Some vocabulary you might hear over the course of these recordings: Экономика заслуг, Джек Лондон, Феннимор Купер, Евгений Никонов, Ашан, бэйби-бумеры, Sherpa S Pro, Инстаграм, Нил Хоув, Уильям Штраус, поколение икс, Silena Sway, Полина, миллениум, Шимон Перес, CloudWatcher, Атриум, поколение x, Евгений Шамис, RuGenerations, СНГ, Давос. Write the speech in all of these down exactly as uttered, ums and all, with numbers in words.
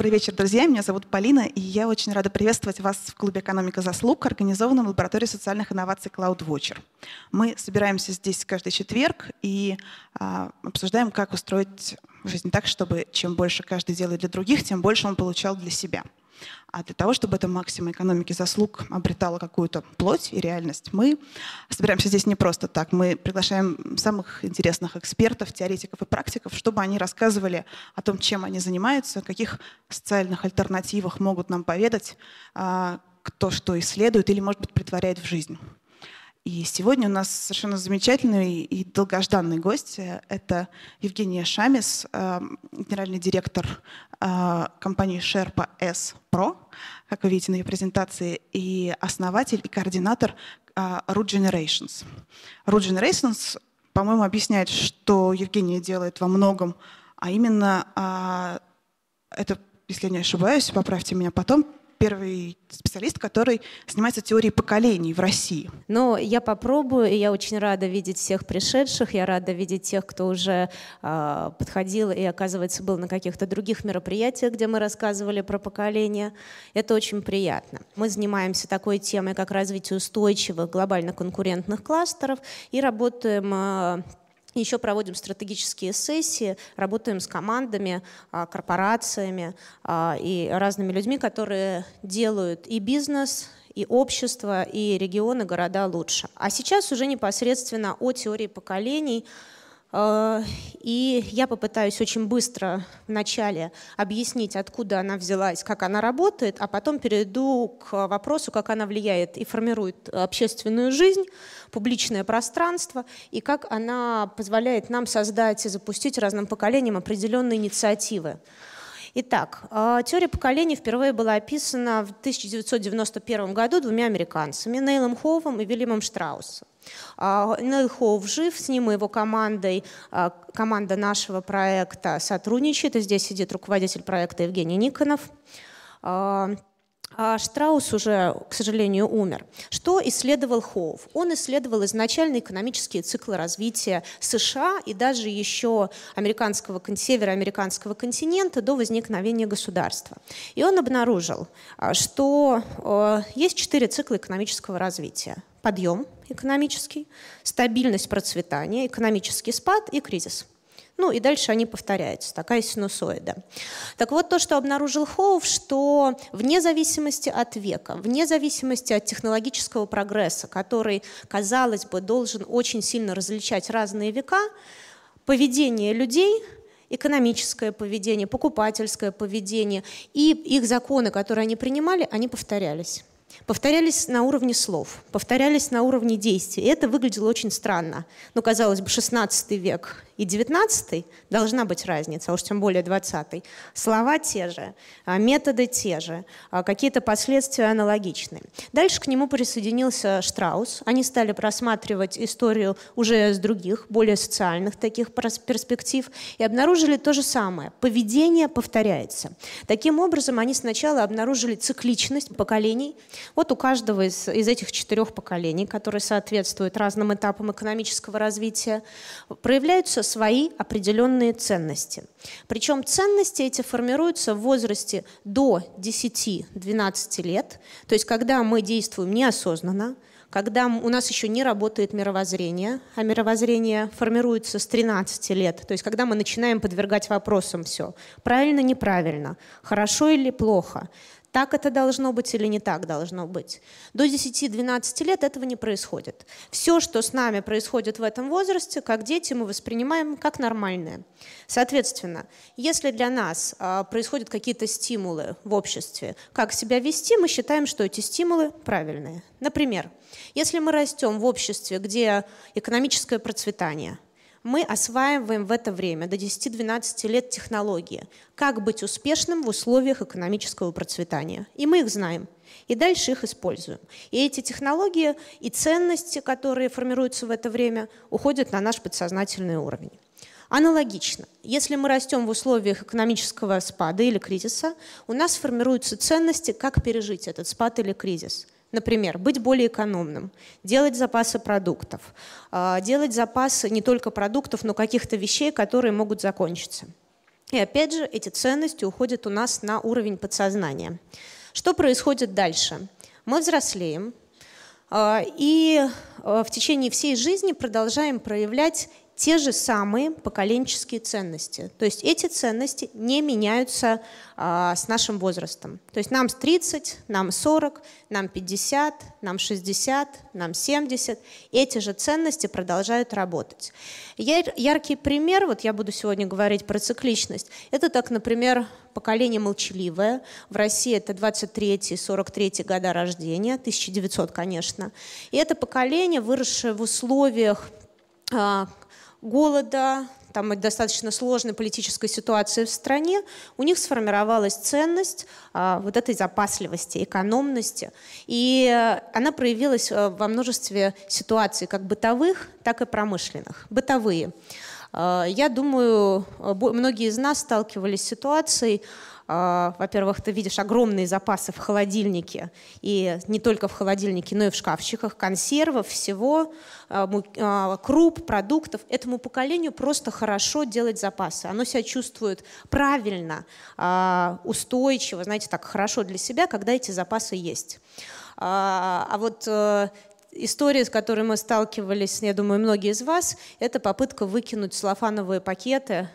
Добрый вечер, друзья. Меня зовут Полина, и я очень рада приветствовать вас в клубе «Экономика заслуг», организованном в лаборатории социальных инноваций CloudWatcher. Мы собираемся здесь каждый четверг и а, обсуждаем, как устроить жизнь так, чтобы чем больше каждый делает для других, тем больше он получал для себя. А для того, чтобы эта максима экономики заслуг обретала какую-то плоть и реальность, мы собираемся здесь не просто так. Мы приглашаем самых интересных экспертов, теоретиков и практиков, чтобы они рассказывали о том, чем они занимаются, о каких социальных альтернативах могут нам поведать, кто что исследует или, может быть, притворяет в жизнь. И сегодня у нас совершенно замечательный и долгожданный гость. Это Евгений Шамис, генеральный директор компании Sherpa S Pro, как вы видите на ее презентации, и основатель, и координатор RuGenerations. RuGenerations, по-моему, объясняет, что Евгений делает во многом, а именно, это, если я не ошибаюсь, поправьте меня потом, первый специалист, который занимается теорией поколений в России. Ну, я попробую, и я очень рада видеть всех пришедших, я рада видеть тех, кто уже э, подходил и, оказывается, был на каких-то других мероприятиях, где мы рассказывали про поколения. Это очень приятно. Мы занимаемся такой темой, как развитие устойчивых глобально конкурентных кластеров, и работаем... Э, Еще проводим стратегические сессии, работаем с командами, корпорациями и разными людьми, которые делают и бизнес, и общество, и регионы, города лучше. А сейчас уже непосредственно о теории поколений. И я попытаюсь очень быстро вначале объяснить, откуда она взялась, как она работает, а потом перейду к вопросу, как она влияет и формирует общественную жизнь, публичное пространство, и как она позволяет нам создать и запустить разным поколениям определенные инициативы. Итак, теория поколений впервые была описана в тысяча девятьсот девяносто первом году двумя американцами, Нилом Хоувом и Уильямом Штраусом. Нил Хоув жив, с ним и его командой, команда нашего проекта сотрудничает, и здесь сидит руководитель проекта Евгений Никонов. А Штраус уже, к сожалению, умер. Что исследовал Хоув? Он исследовал изначально экономические циклы развития США и даже еще американского, североамериканского континента до возникновения государства. И он обнаружил, что есть четыре цикла экономического развития. Подъем экономический, стабильность процветания, экономический спад и кризис. Ну и дальше они повторяются, такая синусоида. Так вот, то, что обнаружил Хоув, что вне зависимости от века, вне зависимости от технологического прогресса, который, казалось бы, должен очень сильно различать разные века, поведение людей, экономическое поведение, покупательское поведение и их законы, которые они принимали, они повторялись. Повторялись на уровне слов, повторялись на уровне действий. И это выглядело очень странно. Но, казалось бы, шестнадцатый век и девятнадцатый должна быть разница, а уж тем более двадцатый. Слова те же, методы те же, какие-то последствия аналогичны. Дальше к нему присоединился Штраус. Они стали просматривать историю уже с других, более социальных таких перспектив, и обнаружили то же самое. Поведение повторяется. Таким образом, они сначала обнаружили цикличность поколений. Вот у каждого из, из этих четырех поколений, которые соответствуют разным этапам экономического развития, проявляются свои определенные ценности. Причем ценности эти формируются в возрасте до десяти-двенадцати лет, то есть когда мы действуем неосознанно, когда у нас еще не работает мировоззрение, а мировоззрение формируется с тринадцати лет, то есть когда мы начинаем подвергать вопросам все, правильно, неправильно, хорошо или плохо, так это должно быть или не так должно быть. До десяти-двенадцати лет этого не происходит. Все, что с нами происходит в этом возрасте, как дети, мы воспринимаем как нормальное. Соответственно, если для нас а, происходят какие-то стимулы в обществе, как себя вести, мы считаем, что эти стимулы правильные. Например, если мы растем в обществе, где экономическое процветание, мы осваиваем в это время до десяти-двенадцати лет технологии, как быть успешным в условиях экономического процветания. И мы их знаем, и дальше их используем. И эти технологии и ценности, которые формируются в это время, уходят на наш подсознательный уровень. Аналогично, если мы растем в условиях экономического спада или кризиса, у нас формируются ценности, как пережить этот спад или кризис. Например, быть более экономным, делать запасы продуктов, делать запасы не только продуктов, но каких-то вещей, которые могут закончиться. И опять же, эти ценности уходят у нас на уровень подсознания. Что происходит дальше? Мы взрослеем и в течение всей жизни продолжаем проявлять те же самые поколенческие ценности. То есть эти ценности не меняются с нашим возрастом. То есть нам тридцать, нам сорок, нам пятьдесят, нам шестьдесят, нам семьдесят. Эти же ценности продолжают работать. Яркий пример, вот я буду сегодня говорить про цикличность, это так, например, поколение молчаливое. В России это двадцать третий — сорок третий года рождения, тысяча девятьсот, конечно. И это поколение, выросшее в условиях голода, там, достаточно сложной политической ситуации в стране, у них сформировалась ценность а, вот этой запасливости, экономности. И она проявилась во множестве ситуаций, как бытовых, так и промышленных. Бытовые. А, я думаю, многие из нас сталкивались с ситуацией, а, во-первых, ты видишь огромные запасы в холодильнике, и не только в холодильнике, но и в шкафчиках, консервов, всего, круп, продуктов. Этому поколению просто хорошо делать запасы. Оно себя чувствует правильно, устойчиво, знаете, так хорошо для себя, когда эти запасы есть. А вот история, с которой мы сталкивались, я думаю, многие из вас, это попытка выкинуть целлофановые пакеты,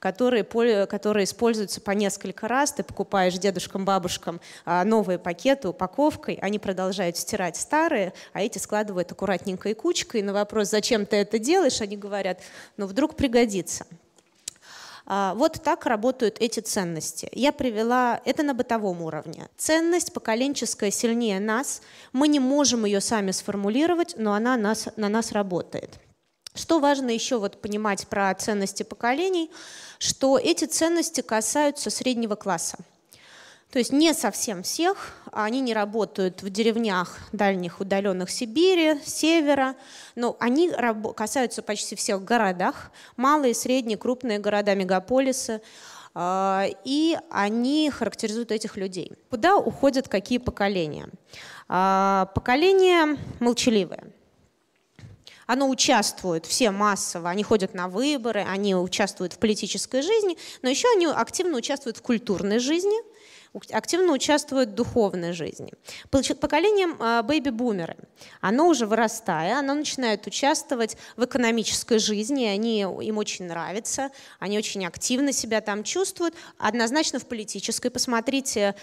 которые, которые используются по несколько раз. Ты покупаешь дедушкам, бабушкам новые пакеты упаковкой, они продолжают стирать старые, а эти складывают аккуратненько и кучкой. На вопрос, зачем ты это делаешь, они говорят, ну вдруг пригодится. Вот так работают эти ценности. Я привела это на бытовом уровне. Ценность поколенческая сильнее нас. Мы не можем ее сами сформулировать, но она нас, на нас работает. Что важно еще вот понимать про ценности поколений, что эти ценности касаются среднего класса. То есть не совсем всех, они не работают в деревнях дальних, удаленных Сибири, севера, но они касаются почти всех городах, малые, средние, крупные города, мегаполисы, и они характеризуют этих людей. Куда уходят какие поколения? Поколение молчаливое. Оно участвует, все массово, они ходят на выборы, они участвуют в политической жизни, но еще они активно участвуют в культурной жизни, активно участвуют в духовной жизни. Поколение бэйби-бумеры, оно уже вырастая, оно начинает участвовать в экономической жизни, они, им очень нравится, они очень активно себя там чувствуют, однозначно в политической. Посмотрите,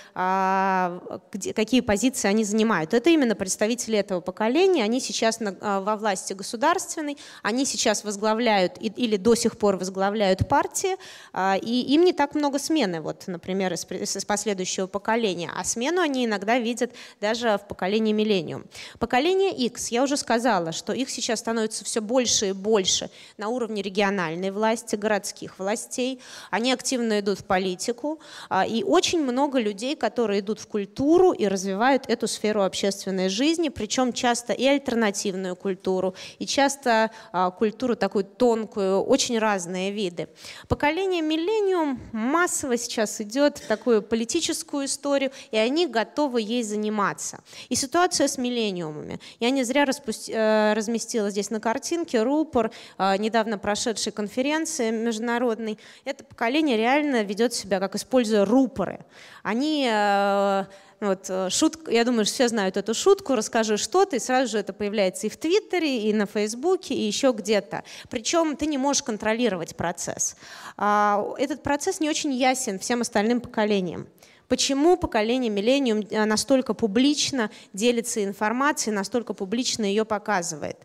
где, какие позиции они занимают. Это именно представители этого поколения, они сейчас во власти государственной, они сейчас возглавляют или до сих пор возглавляют партии, и им не так много смены, вот, например, из, из последующих поколения, а смену они иногда видят даже в поколении миллениум. Поколение X, я уже сказала, что их сейчас становится все больше и больше на уровне региональной власти, городских властей, они активно идут в политику, и очень много людей, которые идут в культуру и развивают эту сферу общественной жизни, причем часто и альтернативную культуру, и часто культуру такую тонкую, очень разные виды. Поколение миллениум массово сейчас идет в такую политическую историю, и они готовы ей заниматься. И ситуация с миллениумами. Я не зря распусти, э, разместила здесь на картинке рупор э, недавно прошедшей конференции международной. Это поколение реально ведет себя, как используя рупоры. Они... Э, Вот, шутка, я думаю, что все знают эту шутку, расскажи что-то, и сразу же это появляется и в Твиттере, и на Фейсбуке, и еще где-то. Причем ты не можешь контролировать процесс. Этот процесс не очень ясен всем остальным поколениям. Почему поколение миллениум настолько публично делится информацией, настолько публично ее показывает,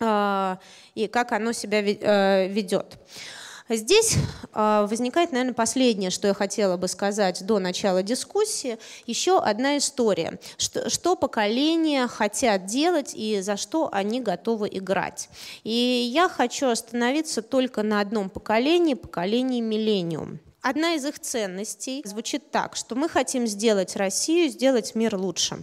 и как оно себя ведет. Здесь возникает, наверное, последнее, что я хотела бы сказать до начала дискуссии. Еще одна история, что, что поколения хотят делать и за что они готовы играть. И я хочу остановиться только на одном поколении, поколении миллениум. Одна из их ценностей звучит так, что мы хотим сделать Россию, сделать мир лучше.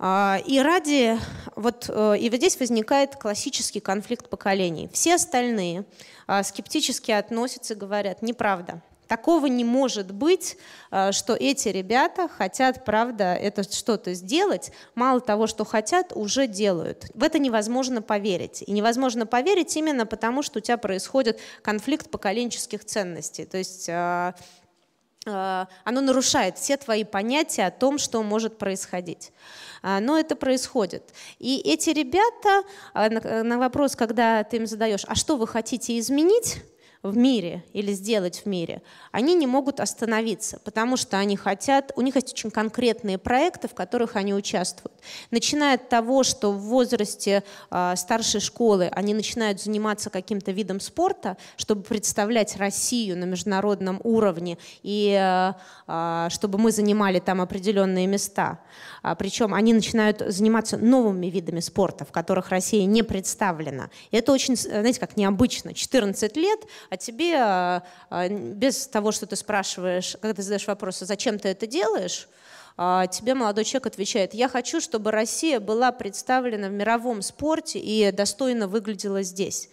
И ради, вот, и вот здесь возникает классический конфликт поколений. Все остальные скептически относятся, говорят, неправда. Такого не может быть, что эти ребята хотят, правда, это что-то сделать. Мало того, что хотят, уже делают. В это невозможно поверить. И невозможно поверить именно потому, что у тебя происходит конфликт поколенческих ценностей. То есть оно нарушает все твои понятия о том, что может происходить. Но это происходит. И эти ребята, на вопрос, когда ты им задаешь, а что вы хотите изменить в мире или сделать в мире, они не могут остановиться, потому что они хотят, у них есть очень конкретные проекты, в которых они участвуют. Начиная от того, что в возрасте э, старшей школы они начинают заниматься каким-то видом спорта, чтобы представлять Россию на международном уровне, и э, э, чтобы мы занимали там определенные места. А, причем они начинают заниматься новыми видами спорта, в которых Россия не представлена. И это очень, знаете, как необычно. четырнадцать лет, а тебе без того, что ты спрашиваешь, когда ты задаешь вопрос, зачем ты это делаешь, тебе молодой человек отвечает: я хочу, чтобы Россия была представлена в мировом спорте и достойно выглядела здесь.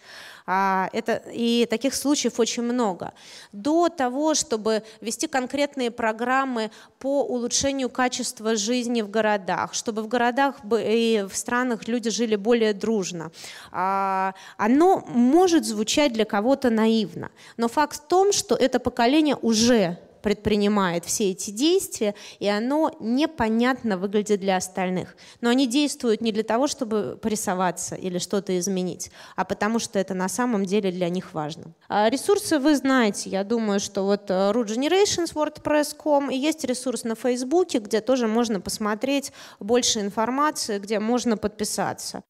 Это, и таких случаев очень много. До того, чтобы вести конкретные программы по улучшению качества жизни в городах, чтобы в городах и в странах люди жили более дружно. Оно может звучать для кого-то наивно, но факт в том, что это поколение уже предпринимает все эти действия, и оно непонятно выглядит для остальных. Но они действуют не для того, чтобы порисоваться или что-то изменить, а потому что это на самом деле для них важно. А ресурсы вы знаете. Я думаю, что вот RuGenerations, WordPress точка ком, и есть ресурс на Фейсбуке, где тоже можно посмотреть больше информации, где можно подписаться.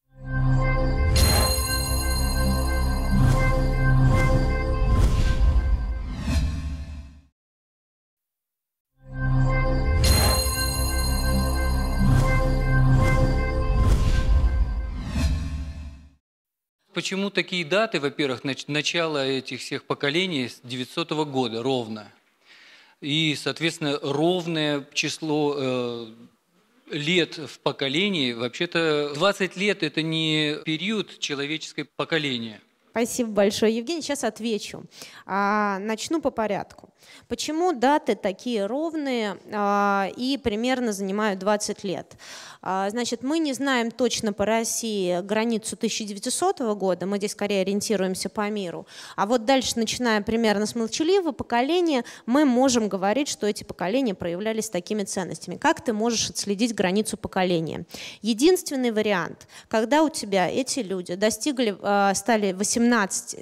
Почему такие даты? Во-первых, начало этих всех поколений с девятисотого года ровно. И, соответственно, ровное число э, лет в поколении. Вообще-то двадцать лет – это не период человеческого поколения. Спасибо большое, Евгений. Сейчас отвечу. Начну по порядку. Почему даты такие ровные и примерно занимают двадцать лет? Значит, мы не знаем точно по России границу тысяча девятисотого года, мы здесь скорее ориентируемся по миру. А вот дальше, начиная примерно с молчаливого поколения, мы можем говорить, что эти поколения проявлялись такими ценностями. Как ты можешь отследить границу поколения? Единственный вариант, когда у тебя эти люди достигли, стали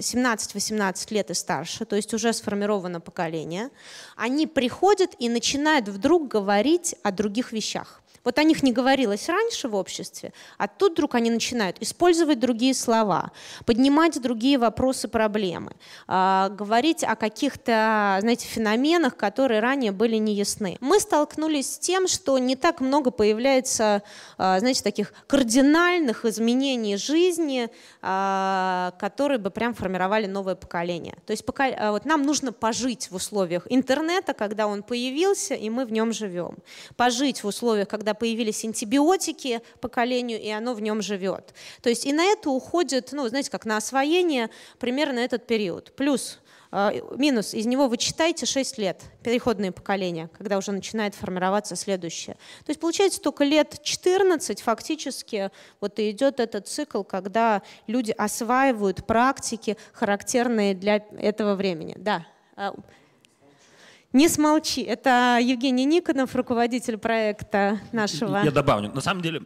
семнадцать-восемнадцать лет и старше, то есть уже сформировано поколение, они приходят и начинают вдруг говорить о других вещах. Вот о них не говорилось раньше в обществе, а тут вдруг они начинают использовать другие слова, поднимать другие вопросы, проблемы, э, говорить о каких-то, знаете, феноменах, которые ранее были неясны. Мы столкнулись с тем, что не так много появляется, э, знаете, таких кардинальных изменений жизни, э, которые бы прям формировали новое поколение. То есть пока, э, вот нам нужно пожить в условиях интернета, когда он появился, и мы в нем живем. Пожить в условиях, когда появились антибиотики поколению, и оно в нем живет. То есть и на это уходит, ну, знаете, как на освоение примерно этот период. Плюс, э, минус, из него вы читаете шесть лет, переходные поколения, когда уже начинает формироваться следующее. То есть получается только лет четырнадцать фактически вот и идет этот цикл, когда люди осваивают практики, характерные для этого времени. Да. Не смолчи. Это Евгений Никонов, руководитель проекта нашего. Я добавлю. На самом деле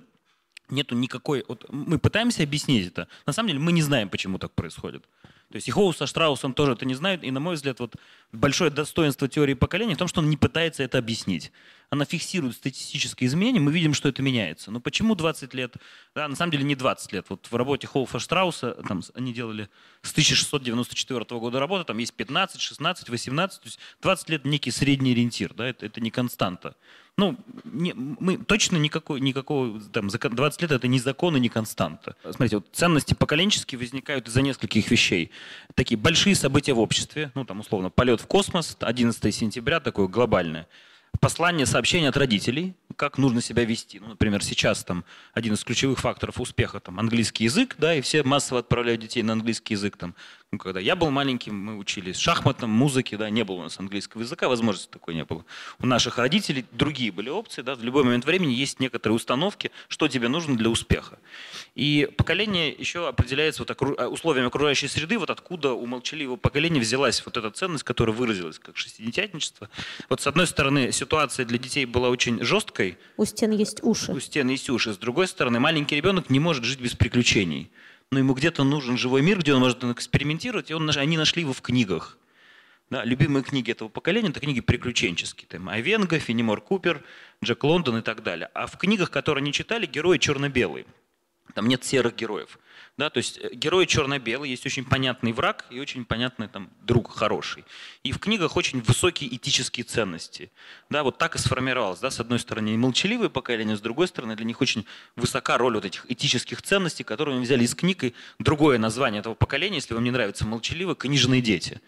нету никакой... Вот мы пытаемся объяснить это. На самом деле мы не знаем, почему так происходит. То есть и Хоув со Штраусом тоже это не знают. И, на мой взгляд, вот большое достоинство теории поколения в том, что он не пытается это объяснить. Она фиксирует статистические изменения, мы видим, что это меняется. Но почему двадцать лет? Да, на самом деле не двадцать лет. Вот в работе Хоуфа и Штрауса, там, они делали с тысяча шестьсот девяносто четвёртого года работы, там есть пятнадцать, шестнадцать, восемнадцать. То есть двадцать лет некий средний ориентир, да, это, это не константа. Ну, не, мы точно никакой, никакого, там, двадцать лет это не закон и не константа. Смотрите, вот ценности поколенческие возникают из-за нескольких вещей. Такие большие события в обществе, ну там условно полет в космос, одиннадцатое сентября, такое глобальное. Послание, сообщение от родителей, как нужно себя вести. Ну, например, сейчас там один из ключевых факторов успеха там, английский язык, да, и все массово отправляют детей на английский язык. Там, Ну, когда я был маленьким, мы учились шахматам, музыке, да, не было у нас английского языка, возможности такой не было. У наших родителей другие были опции, да, в любой момент времени есть некоторые установки, что тебе нужно для успеха. И поколение еще определяется вот окру... условиями окружающей среды, вот откуда у молчаливого поколения взялась вот эта ценность, которая выразилась как шестидесятничество. Вот с одной стороны ситуация для детей была очень жесткой. У стен есть уши. У стен есть уши. С другой стороны маленький ребенок не может жить без приключений. Но ему где-то нужен живой мир, где он может экспериментировать, и он, они нашли его в книгах. Да, любимые книги этого поколения – это книги приключенческие. Там Айвенго, Феннимор Купер, Джек Лондон и так далее. А в книгах, которые они читали, герои черно-белые. Там нет серых героев. Да, то есть герои черно-белые, есть очень понятный враг и очень понятный там, друг хороший. И в книгах очень высокие этические ценности. Да, вот так и сформировалось. Да, с одной стороны, молчаливые поколения, с другой стороны, для них очень высока роль вот этих этических ценностей, которые они взяли из книг. И другое название этого поколения, если вам не нравится молчаливые, «Книжные дети».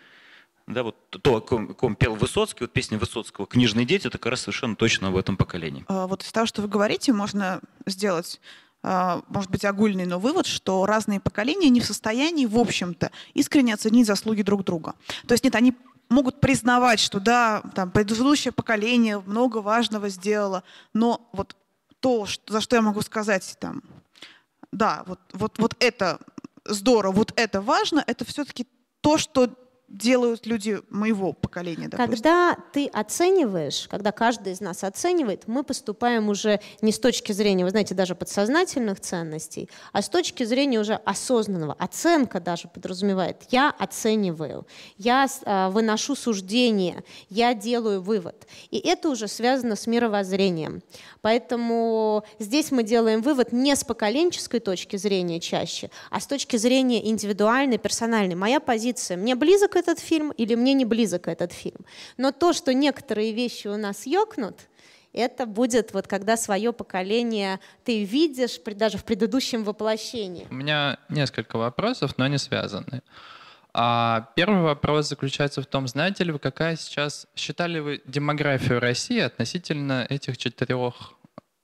Да, вот то, о ком, о ком пел Высоцкий, вот песня Высоцкого «Книжные дети» — это как раз совершенно точно об этом поколении. Вот из того, что вы говорите, можно сделать... может быть, огульный, но вывод, что разные поколения не в состоянии, в общем-то, искренне оценить заслуги друг друга. То есть нет, они могут признавать, что да, там, предыдущее поколение много важного сделало, но вот то, что, за что я могу сказать, там, да, вот, вот, вот это здорово, вот это важно, это все-таки то, что делают люди моего поколения, допустим. Когда ты оцениваешь, когда каждый из нас оценивает, мы поступаем уже не с точки зрения, вы знаете, даже подсознательных ценностей, а с точки зрения уже осознанного. Оценка даже подразумевает. Я оцениваю, я выношу суждение, я делаю вывод. И это уже связано с мировоззрением. Поэтому здесь мы делаем вывод не с поколенческой точки зрения чаще, а с точки зрения индивидуальной, персональной. Моя позиция, мне близок этот фильм или мне не близок этот фильм. Но то, что некоторые вещи у нас ёкнут, это будет вот когда свое поколение ты видишь даже в предыдущем воплощении. У меня несколько вопросов, но они связаны. Первый вопрос заключается в том, знаете ли вы, какая сейчас, считали вы демографию России относительно этих четырех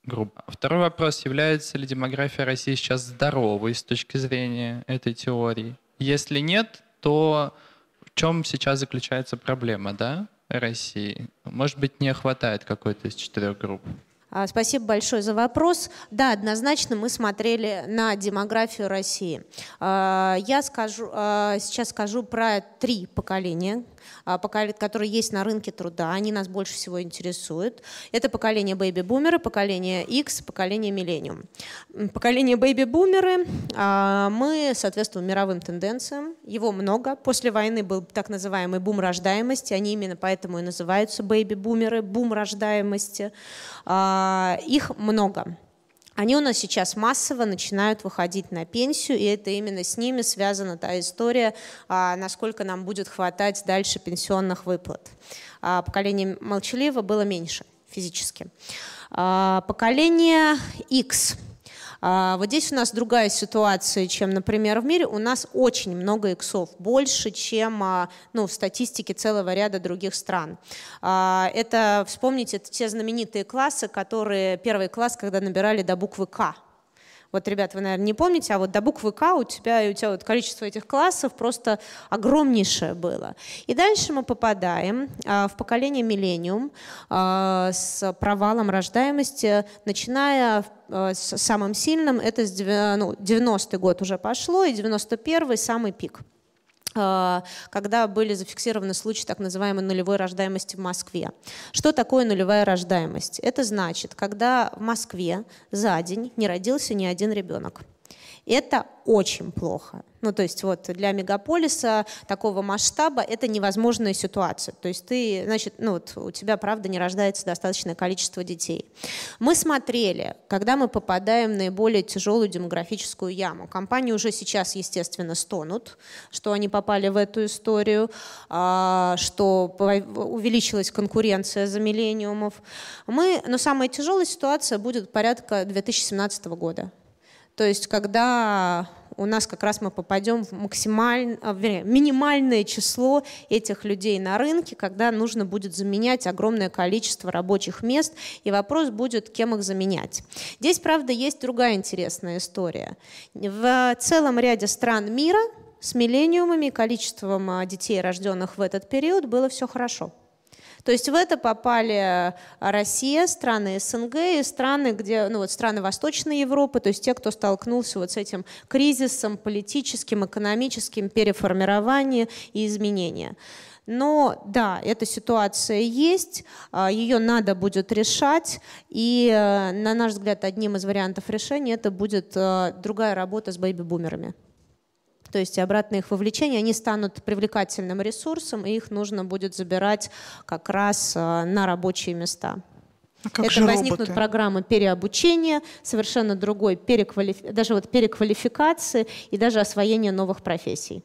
групп? Второй вопрос, является ли демография России сейчас здоровой с точки зрения этой теории? Если нет, то... В чем сейчас заключается проблема, да, России? Может быть, не хватает какой-то из четырех групп? Спасибо большое за вопрос. Да, однозначно мы смотрели на демографию России. Я скажу, сейчас скажу про три поколения, которые есть на рынке труда. Они нас больше всего интересуют. Это поколение бэйби-бумеры, поколение X, поколение миллениум. Поколение бэйби-бумеры, мы соответствуем мировым тенденциям. Его много. После войны был так называемый бум рождаемости. Они именно поэтому и называются бэйби-бумеры, бум рождаемости. Их много. Они у нас сейчас массово начинают выходить на пенсию, и это именно с ними связана та история, насколько нам будет хватать дальше пенсионных выплат. Поколение молчаливого было меньше физически. Поколение X. Вот здесь у нас другая ситуация, чем, например, в мире. У нас очень много иксов, больше, чем ну, в статистике целого ряда других стран. Это, вспомните, это те знаменитые классы, которые первый класс, когда набирали до буквы «К». Вот, ребят, вы, наверное, не помните, а вот до буквы «К» у тебя, у тебя вот количество этих классов просто огромнейшее было. И дальше мы попадаем в поколение миллениум с провалом рождаемости, начиная с самым сильным, это девяностый год уже пошло, и девяносто первый самый пик, когда были зафиксированы случаи так называемой нулевой рождаемости в Москве. Что такое нулевая рождаемость? Это значит, когда в Москве за день не родился ни один ребенок. Это очень плохо. Ну, то есть вот для мегаполиса такого масштаба это невозможная ситуация. То есть ты, значит, ну, вот у тебя, правда, не рождается достаточное количество детей. Мы смотрели, когда мы попадаем в наиболее тяжелую демографическую яму. Компании уже сейчас, естественно, стонут, что они попали в эту историю, что увеличилась конкуренция за миллениумов. Мы, но самая тяжелая ситуация будет порядка две тысячи семнадцатого года. То есть когда у нас как раз мы попадем в максималь... минимальное число этих людей на рынке, когда нужно будет заменять огромное количество рабочих мест, и вопрос будет, кем их заменять. Здесь, правда, есть другая интересная история. В целом ряде стран мира с миллениумами, количеством детей, рожденных в этот период, было все хорошо. То есть в это попали Россия, страны СНГ и страны, где, ну вот, страны Восточной Европы, то есть те, кто столкнулся вот с этим кризисом политическим, экономическим, переформированием и изменением. Но да, эта ситуация есть, ее надо будет решать, и, на наш взгляд, одним из вариантов решения это будет другая работа с бэйби-бумерами. То есть обратное их вовлечение, они станут привлекательным ресурсом, и их нужно будет забирать как раз на рабочие места. А как это возникнут роботы? Программы переобучения, совершенно другой, переквалиф... даже вот переквалификации и даже освоения новых профессий.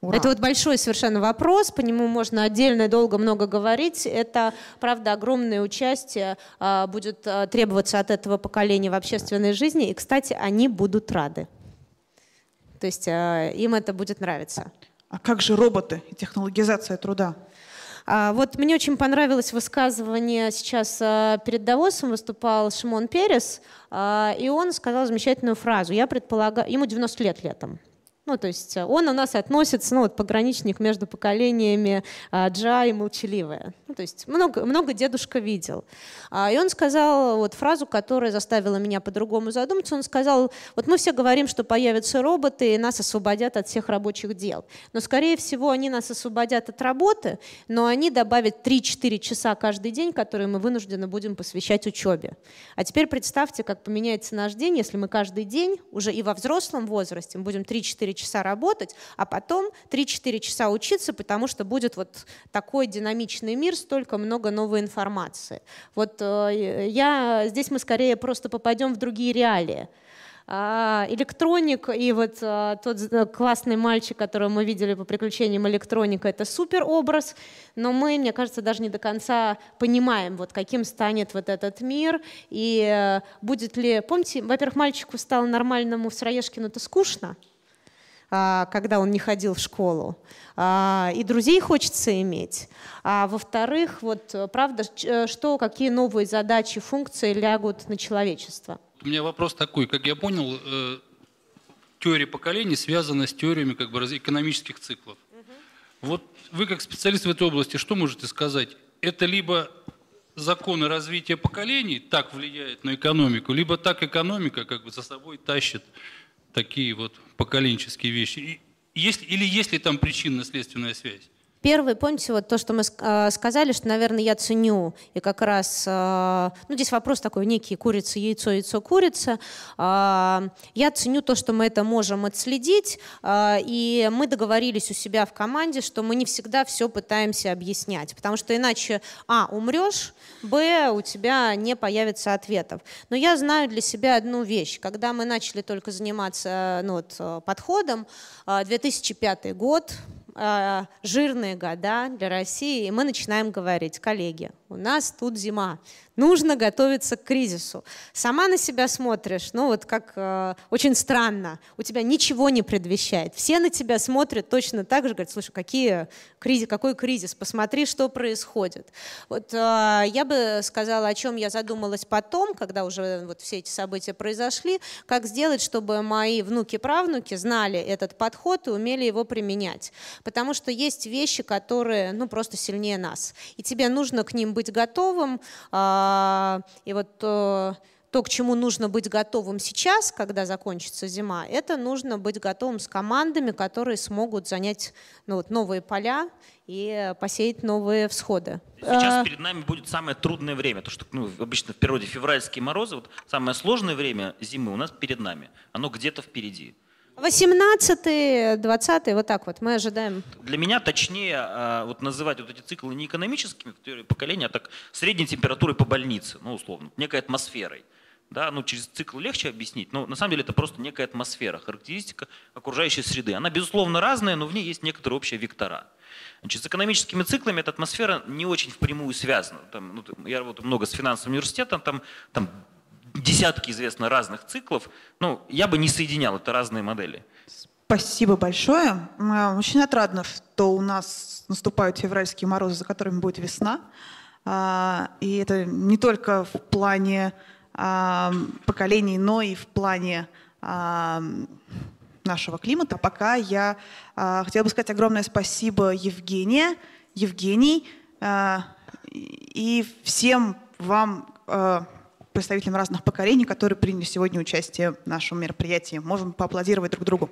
Ура. Это вот большой совершенно вопрос, по нему можно отдельно долго много говорить. Это, правда, огромное участие а, будет а, требоваться от этого поколения в общественной жизни. И, кстати, они будут рады. То есть э, им это будет нравиться. А как же роботы и технологизация труда? А, вот мне очень понравилось высказывание сейчас э, перед Давосом выступал Шимон Перес, э, и он сказал замечательную фразу. Я предполагаю, ему девяносто лет летом. Ну, то есть он у нас относится, ну, вот, пограничник между поколениями а, джа и молчаливая. Ну, то есть много, много дедушка видел. А, и он сказал вот фразу, которая заставила меня по-другому задуматься. Он сказал, вот мы все говорим, что появятся роботы и нас освободят от всех рабочих дел. Но, скорее всего, они нас освободят от работы, но они добавят три-четыре часа каждый день, которые мы вынуждены будем посвящать учебе. А теперь представьте, как поменяется наш день, если мы каждый день уже и во взрослом возрасте будем три-четыре часа работать, а потом три-четыре часа учиться, потому что будет вот такой динамичный мир, столько много новой информации. Вот я, здесь мы скорее просто попадем в другие реалии. Электроник и вот тот классный мальчик, которого мы видели по приключениям электроника, это супер образ, но мы, мне кажется, даже не до конца понимаем, вот каким станет вот этот мир и будет ли... Помните, во-первых, мальчику стало нормальному в Сыроежкину-то скучно, когда он не ходил в школу, и друзей хочется иметь. А во-вторых, вот правда, что, какие новые задачи, функции лягут на человечество? У меня вопрос такой, как я понял, теория поколений связана с теориями как бы экономических циклов. Угу. Вот вы как специалист в этой области, что можете сказать? Это либо законы развития поколений так влияют на экономику, либо так экономика как бы за собой тащит такие вот поколенческие вещи? Есть, или есть ли там причинно-следственная связь? Первый, помните, вот то, что мы сказали, что, наверное, я ценю, и как раз, ну, здесь вопрос такой, некий курица, яйцо, яйцо, курица. Я ценю то, что мы это можем отследить, и мы договорились у себя в команде, что мы не всегда все пытаемся объяснять, потому что иначе, а, умрешь, б, у тебя не появится ответов. Но я знаю для себя одну вещь. Когда мы начали только заниматься, ну, вот, подходом, две тысячи пятый год, жирные года для России, и мы начинаем говорить, коллеги, у нас тут зима, нужно готовиться к кризису. Сама на себя смотришь, ну вот как э, очень странно, у тебя ничего не предвещает, все на тебя смотрят точно так же, говорят, слушай, какие, кризис, какой кризис, посмотри, что происходит. Вот э, я бы сказала, о чем я задумалась потом, когда уже вот все эти события произошли, как сделать, чтобы мои внуки-правнуки знали этот подход и умели его применять. Потому что есть вещи, которые, ну, просто сильнее нас. И тебе нужно к ним быть готовым. Э, и вот э, то, к чему нужно быть готовым сейчас, когда закончится зима, это нужно быть готовым с командами, которые смогут занять, ну, вот, новые поля и посеять новые всходы. Сейчас перед нами будет самое трудное время, потому что, ну, обычно в природе февральские морозы, вот самое сложное время зимы у нас перед нами, оно где-то впереди. восемнадцатый, двадцатый, вот так вот, мы ожидаем. Для меня точнее вот называть вот эти циклы не экономическими, теории поколения, а так средней температурой по больнице, ну условно, некой атмосферой. Да, ну через цикл легче объяснить, но на самом деле это просто некая атмосфера, характеристика окружающей среды. Она безусловно разная, но в ней есть некоторые общие вектора. Значит, с экономическими циклами эта атмосфера не очень впрямую связана. Там, ну, я работаю много с финансовым университетом, там, там десятки известно разных циклов, ну, я бы не соединял, это разные модели. Спасибо большое. Очень отрадно, что у нас наступают февральские морозы, за которыми будет весна. И это не только в плане поколений, но и в плане нашего климата. Пока я э, хотела бы сказать огромное спасибо Евгению, Евгений э, и всем вам, э, представителям разных поколений, которые приняли сегодня участие в нашем мероприятии. Можем поаплодировать друг другу.